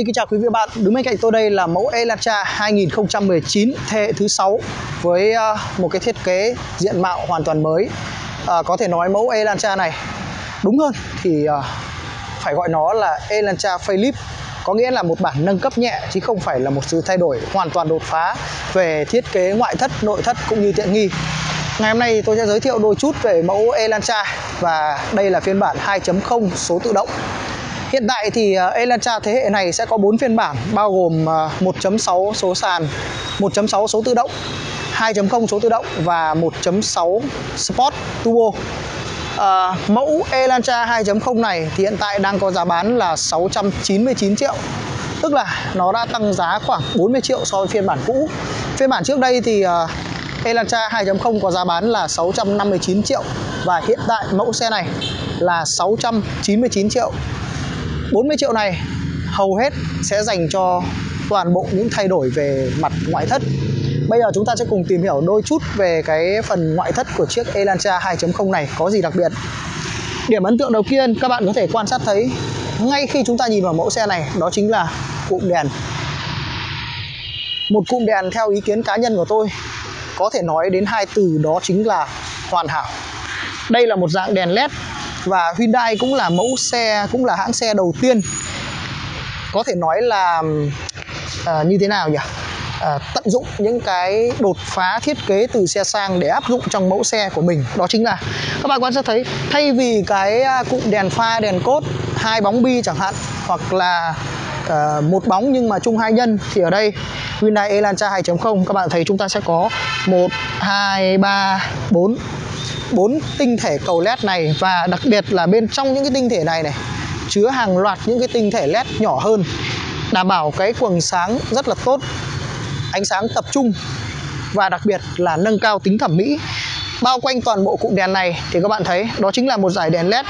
Xin kính chào quý vị và bạn. Đứng bên cạnh tôi đây là mẫu Elantra 2019 thế hệ thứ 6 với một cái thiết kế diện mạo hoàn toàn mới. Có thể nói mẫu Elantra này đúng hơn thì phải gọi nó là Elantra facelift, có nghĩa là một bản nâng cấp nhẹ chứ không phải là một sự thay đổi hoàn toàn đột phá về thiết kế ngoại thất, nội thất cũng như tiện nghi. Ngày hôm nay tôi sẽ giới thiệu đôi chút về mẫu Elantra và đây là phiên bản 2.0 số tự động. Hiện tại thì Elantra thế hệ này sẽ có 4 phiên bản, bao gồm 1.6 số sàn, 1.6 số tự động, 2.0 số tự động và 1.6 Sport Turbo. Mẫu Elantra 2.0 này thì hiện tại đang có giá bán là 699 triệu. Tức là nó đã tăng giá khoảng 40 triệu so với phiên bản cũ. Phiên bản trước đây thì Elantra 2.0 có giá bán là 659 triệu. Và hiện tại mẫu xe này là 699 triệu. 40 triệu này hầu hết sẽ dành cho toàn bộ những thay đổi về mặt ngoại thất. Bây giờ chúng ta sẽ cùng tìm hiểu đôi chút về cái phần ngoại thất của chiếc Elantra 2.0 này có gì đặc biệt. Điểm ấn tượng đầu tiên các bạn có thể quan sát thấy ngay khi chúng ta nhìn vào mẫu xe này, đó chính là cụm đèn. Một cụm đèn theo ý kiến cá nhân của tôi có thể nói đến hai từ, đó chính là hoàn hảo. Đây là một dạng đèn LED và Hyundai cũng là hãng xe đầu tiên có thể nói là như thế nào nhỉ? Tận dụng những cái đột phá thiết kế từ xe sang để áp dụng trong mẫu xe của mình. Đó chính là các bạn quan sát thấy thay vì cái cụm đèn pha, đèn cốt, hai bóng bi chẳng hạn, hoặc là một bóng nhưng mà chung hai nhân, thì ở đây Hyundai Elantra 2.0 các bạn thấy chúng ta sẽ có 4 tinh thể cầu LED này. Và đặc biệt là bên trong những cái tinh thể này chứa hàng loạt những cái tinh thể LED nhỏ hơn, đảm bảo cái quầng sáng rất là tốt, ánh sáng tập trung và đặc biệt là nâng cao tính thẩm mỹ. Bao quanh toàn bộ cụm đèn này thì các bạn thấy đó chính là một dải đèn LED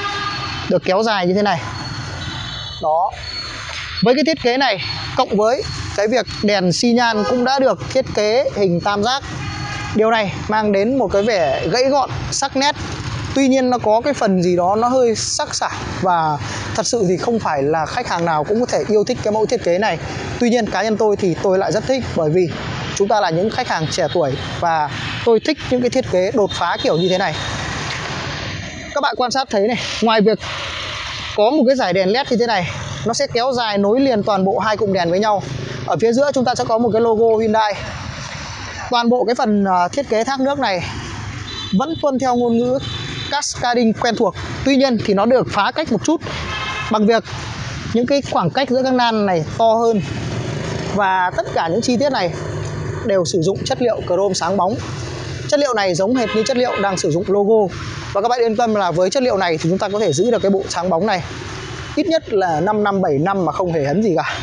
được kéo dài như thế này. Đó. Với cái thiết kế này cộng với cái việc đèn xi nhan cũng đã được thiết kế hình tam giác, điều này mang đến một cái vẻ gãy gọn, sắc nét. Tuy nhiên nó có cái phần gì đó nó hơi sắc sảo và thật sự thì không phải là khách hàng nào cũng có thể yêu thích cái mẫu thiết kế này. Tuy nhiên cá nhân tôi thì tôi lại rất thích, bởi vì chúng ta là những khách hàng trẻ tuổi và tôi thích những cái thiết kế đột phá kiểu như thế này. Các bạn quan sát thấy này, ngoài việc có một cái dải đèn LED như thế này, nó sẽ kéo dài nối liền toàn bộ hai cụm đèn với nhau. Ở phía giữa chúng ta sẽ có một cái logo Hyundai. Toàn bộ cái phần thiết kế thác nước này vẫn tuân theo ngôn ngữ cascading quen thuộc. Tuy nhiên thì nó được phá cách một chút bằng việc những cái khoảng cách giữa các nan này to hơn. Và tất cả những chi tiết này đều sử dụng chất liệu chrome sáng bóng. Chất liệu này giống hệt như chất liệu đang sử dụng logo. Và các bạn yên tâm là với chất liệu này thì chúng ta có thể giữ được cái bộ sáng bóng này ít nhất là 5 năm, 7 năm mà không hề hấn gì cả.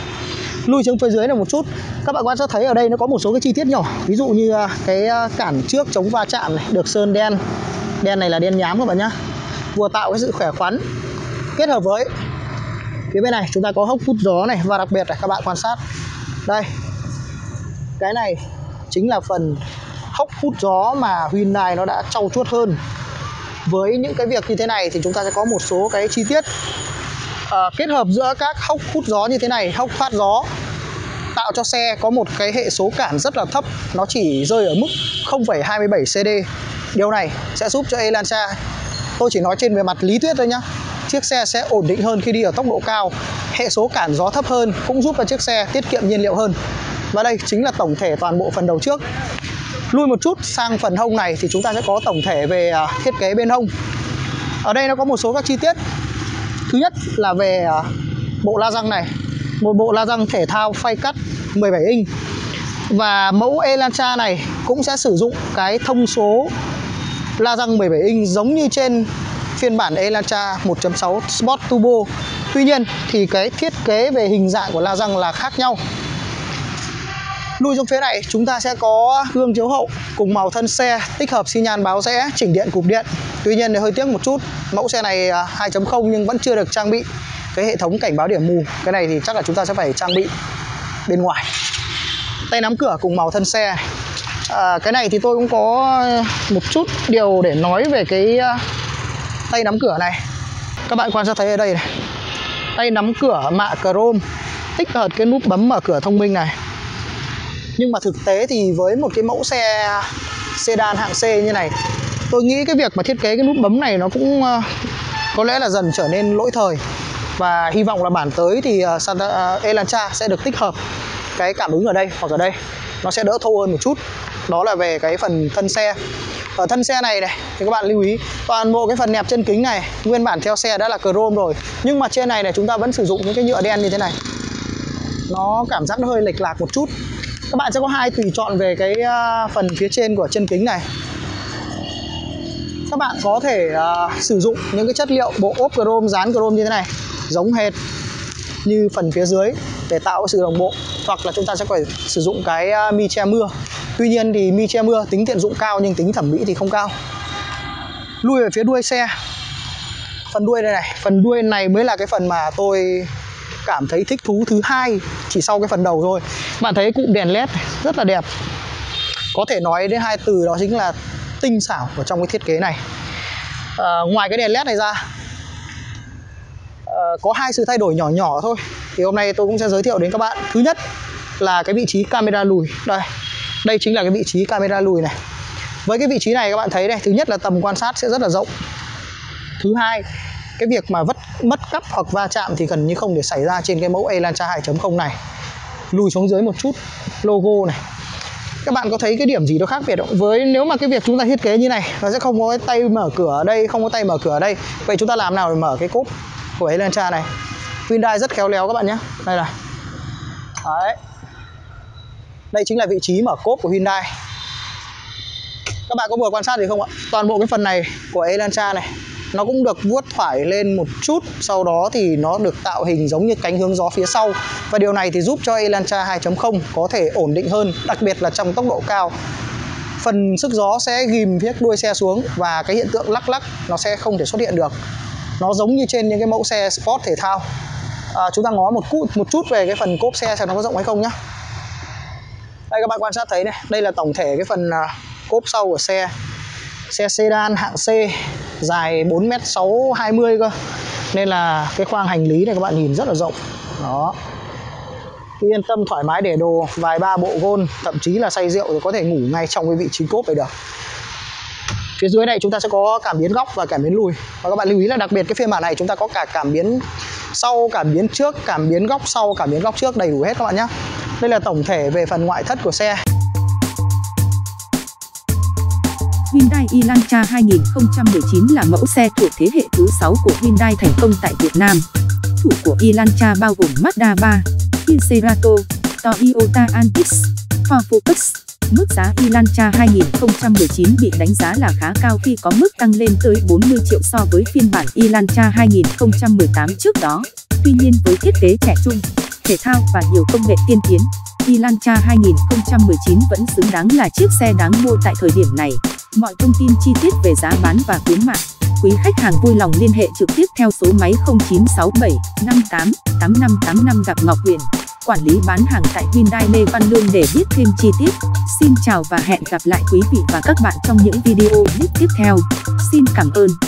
Lui xuống phía dưới này một chút, các bạn quan sát thấy ở đây nó có một số cái chi tiết nhỏ, ví dụ như cái cản trước chống va chạm này được sơn đen. Đen này là đen nhám các bạn nhá, vừa tạo cái sự khỏe khoắn. Kết hợp với phía bên này chúng ta có hốc hút gió này, và đặc biệt là các bạn quan sát đây, cái này chính là phần hốc hút gió mà Hyundai nó đã trau chuốt hơn. Với những cái việc như thế này thì chúng ta sẽ có một số cái chi tiết kết hợp giữa các hốc hút gió như thế này, hốc thoát gió, tạo cho xe có một cái hệ số cản rất là thấp, nó chỉ rơi ở mức 0,27 CD. Điều này sẽ giúp cho Elantra, tôi chỉ nói trên về mặt lý thuyết thôi nhá, chiếc xe sẽ ổn định hơn khi đi ở tốc độ cao, hệ số cản gió thấp hơn, cũng giúp cho chiếc xe tiết kiệm nhiên liệu hơn. Và đây chính là tổng thể toàn bộ phần đầu trước. Lui một chút sang phần hông này thì chúng ta sẽ có tổng thể về thiết kế bên hông. Ở đây nó có một số các chi tiết. Thứ nhất là về bộ la răng này, một bộ la răng thể thao phay cắt 17 inch. Và mẫu Elantra này cũng sẽ sử dụng cái thông số la răng 17 inch giống như trên phiên bản Elantra 1.6 Sport Turbo. Tuy nhiên thì cái thiết kế về hình dạng của la răng là khác nhau. Lui xuống phía này chúng ta sẽ có gương chiếu hậu cùng màu thân xe, tích hợp xi nhan báo rẽ, chỉnh điện cụp điện. Tuy nhiên thì hơi tiếc một chút, mẫu xe này 2.0 nhưng vẫn chưa được trang bị cái hệ thống cảnh báo điểm mù. Cái này thì chắc là chúng ta sẽ phải trang bị bên ngoài. Tay nắm cửa cùng màu thân xe. Cái này thì tôi cũng có một chút điều để nói về cái tay nắm cửa này. Các bạn quan sát thấy ở đây này, tay nắm cửa mạ chrome tích hợp cái nút bấm mở cửa thông minh này. Nhưng mà thực tế thì với một cái mẫu xe sedan hạng C như này, tôi nghĩ cái việc mà thiết kế cái nút bấm này nó cũng có lẽ là dần trở nên lỗi thời. Và hy vọng là bản tới thì Elantra sẽ được tích hợp cái cảm ứng ở đây hoặc ở đây, nó sẽ đỡ thô hơn một chút. Đó là về cái phần thân xe. Ở thân xe này này thì các bạn lưu ý, toàn bộ cái phần nẹp chân kính này nguyên bản theo xe đã là chrome rồi, nhưng mà trên này này chúng ta vẫn sử dụng những cái nhựa đen như thế này, nó cảm giác nó hơi lệch lạc một chút. Các bạn sẽ có hai tùy chọn về cái phần phía trên của chân kính này. Các bạn có thể sử dụng những cái chất liệu bộ ốp chrome, dán chrome như thế này, giống hệt như phần phía dưới để tạo sự đồng bộ, hoặc là chúng ta sẽ phải sử dụng cái mi che mưa. Tuy nhiên thì mi che mưa tính tiện dụng cao nhưng tính thẩm mỹ thì không cao. Lui về phía đuôi xe, phần đuôi đây này, phần đuôi này mới là cái phần mà tôi cảm thấy thích thú thứ hai chỉ sau cái phần đầu thôi. Bạn thấy cụm đèn led rất là đẹp, có thể nói đến hai từ đó chính là tinh xảo ở trong cái thiết kế này. Ngoài cái đèn led này ra, có hai sự thay đổi nhỏ nhỏ thôi thì hôm nay tôi cũng sẽ giới thiệu đến các bạn. Thứ nhất là cái vị trí camera lùi. Đây chính là cái vị trí camera lùi này. Với cái vị trí này các bạn thấy đây, thứ nhất là tầm quan sát sẽ rất là rộng. Thứ hai, cái việc mà mất cắp hoặc va chạm thì gần như không để xảy ra trên cái mẫu Elantra 2.0 này. Lùi xuống dưới một chút, logo này. Các bạn có thấy cái điểm gì đó khác biệt không? Nếu mà cái việc chúng ta thiết kế như này, nó sẽ không có tay mở cửa ở đây, không có tay mở cửa ở đây. Vậy chúng ta làm nào để mở cái cốp của Elantra này? Hyundai rất khéo léo các bạn nhé. Đây này. Đấy. Đây chính là vị trí mở cốp của Hyundai. Các bạn có vừa quan sát gì không ạ? Toàn bộ cái phần này của Elantra này, nó cũng được vuốt thoải lên một chút, sau đó thì nó được tạo hình giống như cánh hướng gió phía sau. Và điều này thì giúp cho Elantra 2.0 có thể ổn định hơn, đặc biệt là trong tốc độ cao. Phần sức gió sẽ ghìm phía đuôi xe xuống và cái hiện tượng lắc lắc nó sẽ không thể xuất hiện được. Nó giống như trên những cái mẫu xe sport thể thao. Chúng ta ngó một chút về cái phần cốp xe xem nó có rộng hay không nhé. Đây các bạn quan sát thấy này, đây là tổng thể cái phần cốp sau của xe. Xe sedan hạng C, dài 4m620 cơ, nên là cái khoang hành lý này các bạn nhìn rất là rộng. Đó, cứ yên tâm thoải mái để đồ vài ba bộ gôn, thậm chí là say rượu thì có thể ngủ ngay trong cái vị trí cốp này được. Phía dưới này chúng ta sẽ có cảm biến góc và cảm biến lùi. Và các bạn lưu ý là đặc biệt cái phiên bản này chúng ta có cả cảm biến sau, cảm biến trước, cảm biến góc sau, cảm biến góc trước, đầy đủ hết các bạn nhé. Đây là tổng thể về phần ngoại thất của xe. Hyundai Elantra 2019 là mẫu xe thuộc thế hệ thứ 6 của Hyundai thành công tại Việt Nam. Thủ của Elantra bao gồm Mazda 3, Kia Cerato, Toyota Altis, Ford Focus. Mức giá Elantra 2019 bị đánh giá là khá cao khi có mức tăng lên tới 40 triệu so với phiên bản Elantra 2018 trước đó. Tuy nhiên với thiết kế trẻ trung, thể thao và nhiều công nghệ tiên tiến, Elantra 2019 vẫn xứng đáng là chiếc xe đáng mua tại thời điểm này. Mọi thông tin chi tiết về giá bán và khuyến mại, quý khách hàng vui lòng liên hệ trực tiếp theo số máy 0967 58 8585 gặp Ngọc Huyền, quản lý bán hàng tại Hyundai Lê Văn Lương để biết thêm chi tiết. Xin chào và hẹn gặp lại quý vị và các bạn trong những video clip tiếp theo. Xin cảm ơn.